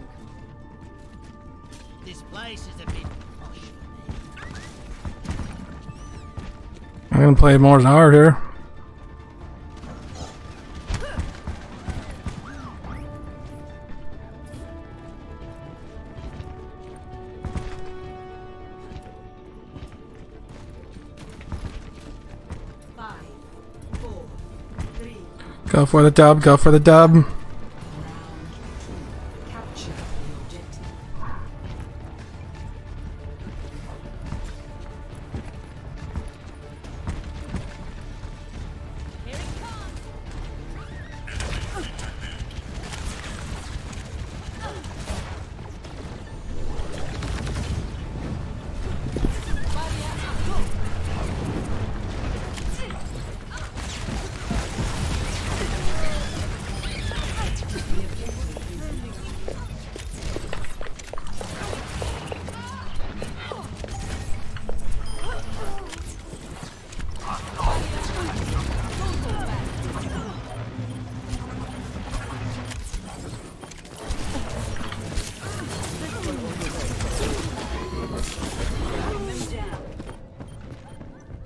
This place is a bit posh. I'm gonna play more hard here. Go for the dub, go for the dub.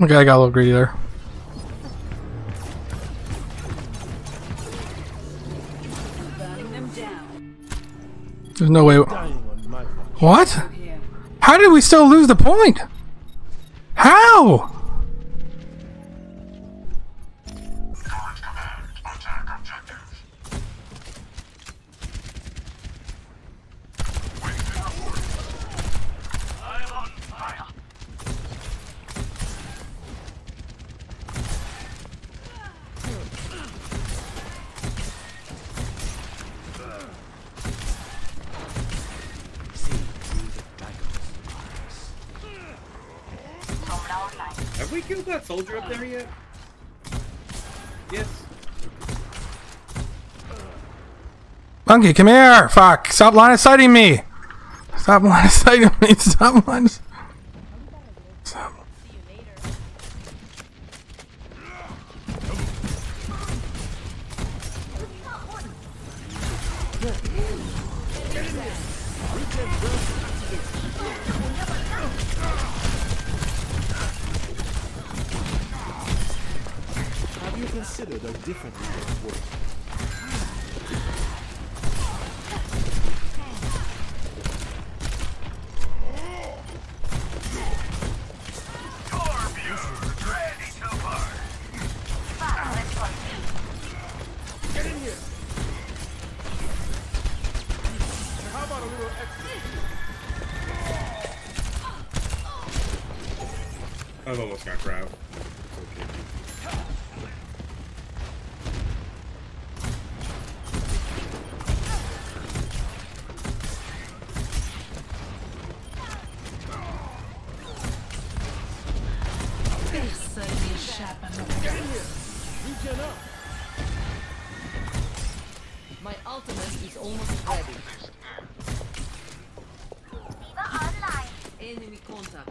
Okay, I got a little greedy there. There's no way. What? How did we still lose the point? How? Have we killed that soldier up there yet? Yes. Monkey, come here! Fuck! Stop line of sighting me! Stop line of sighting me! Stop line of... Stop. Considered a different way of. Get in here. How about a little extra? I've almost got crowd. My ultimate is almost ready. Enemy contact.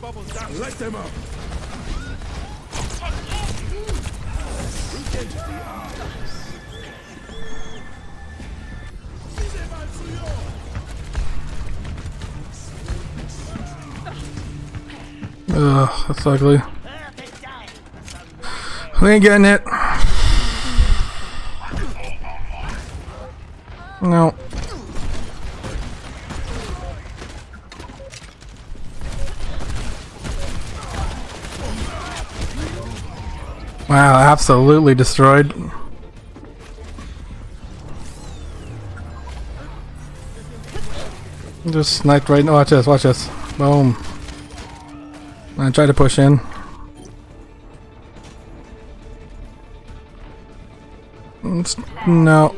bubbles down. Let them up. Ugh, that's ugly. We ain't getting it. No. Wow, absolutely destroyed. Just sniped right now. Watch this, watch this. Boom. I tried to push in. No.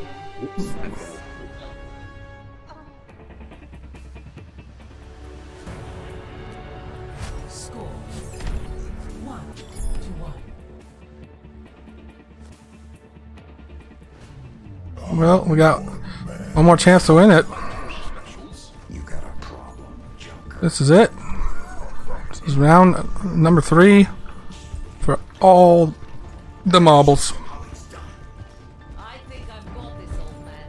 Well, we got one more chance to win it. This is it. This is round number 3 for all the marbles. I think I've got this, old man.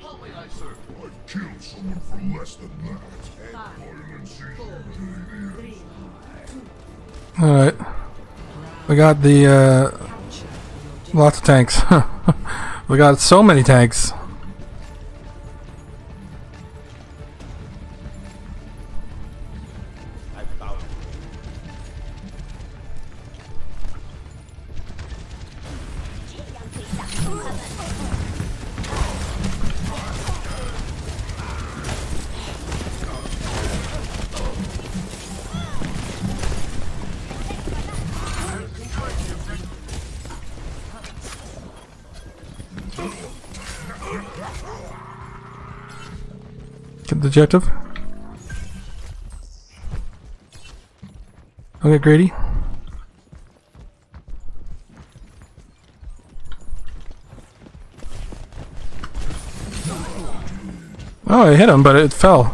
Help me, I serve. I'd kill someone for less than that. All right. We got the, lots of tanks. We got so many tanks. Objective. Don't get greedy. Oh, I hit him, but it fell.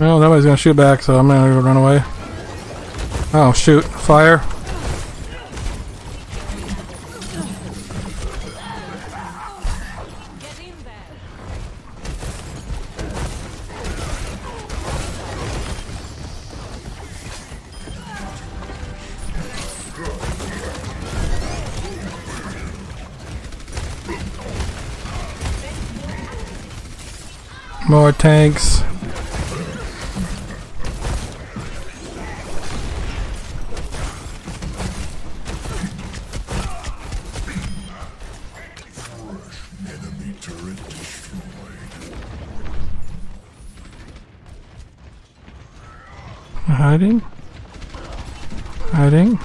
Well, nobody's gonna shoot back, so I'm gonna run away. Oh, shoot. Fire. More tanks. Hiding. Hiding.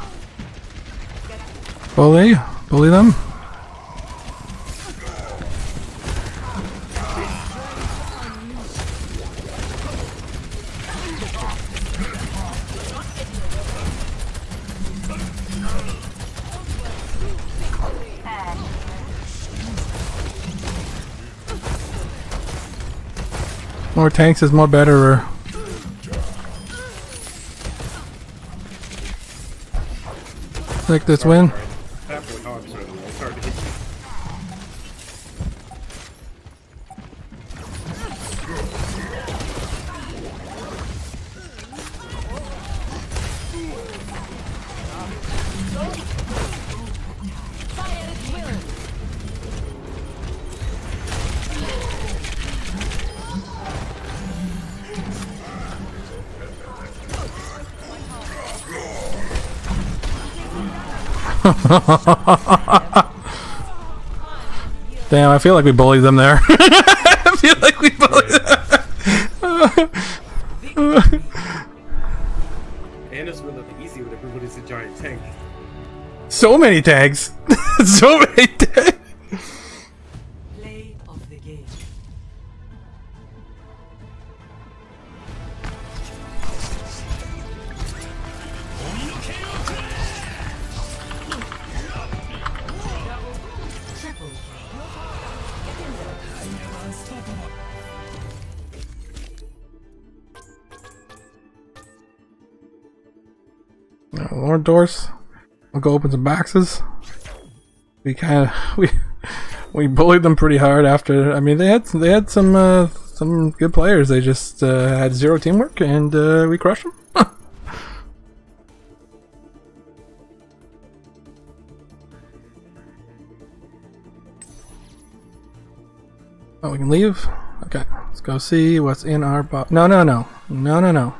Bully. Bully them. More tanks is more better. Like this win. Damn, I feel like we bullied them there. I feel like we bullied them. And it's really easy when everybody's a giant tank. So many tags. So many tags. Play of the game. Lord Doors. We'll go open some boxes. We kind of we bullied them pretty hard after. I mean, they had some good players. They just had zero teamwork, and we crushed them. Oh, we can leave? Okay, let's go see what's in our box. No, no, no. No, no, no.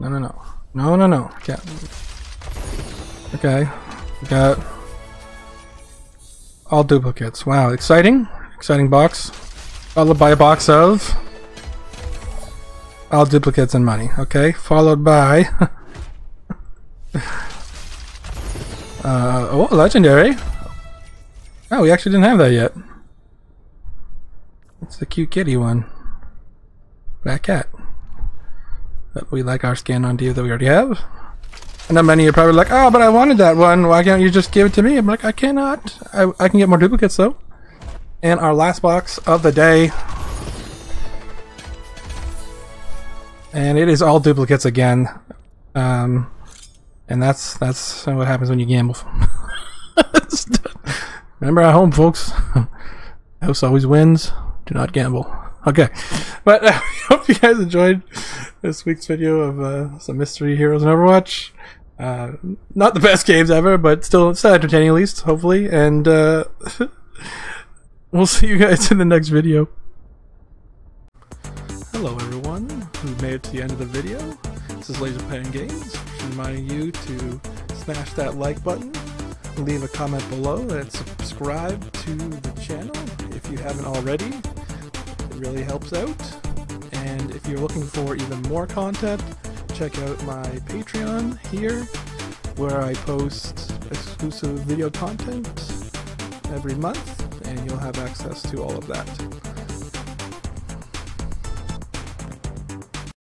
No, no, no. No, no, no. Yeah. Okay. We got all duplicates. Wow, exciting. Exciting box. Followed by a box of all duplicates and money. Okay, followed by oh, legendary. Oh, we actually didn't have that yet. It's the cute kitty one. Black cat. But we like our skin on Diva that we already have. And then many are probably like, oh, but I wanted that one. Why can't you just give it to me? I'm like, I cannot. I can get more duplicates though. And our last box of the day. And it is all duplicates again. And that's what happens when you gamble. Remember at home, folks. House always wins. Do not gamble. Okay, but I hope you guys enjoyed this week's video of some Mystery Heroes and Overwatch. Not the best games ever, but still entertaining at least, hopefully. And we'll see you guys in the next video. Hello everyone who made it to the end of the video. This is Laser Penguin Games, reminding you to smash that like button, leave a comment below, and subscribe to the channel if you haven't already. It really helps out. And if you're looking for even more content, check out my Patreon here, where I post exclusive video content every month, and you'll have access to all of that.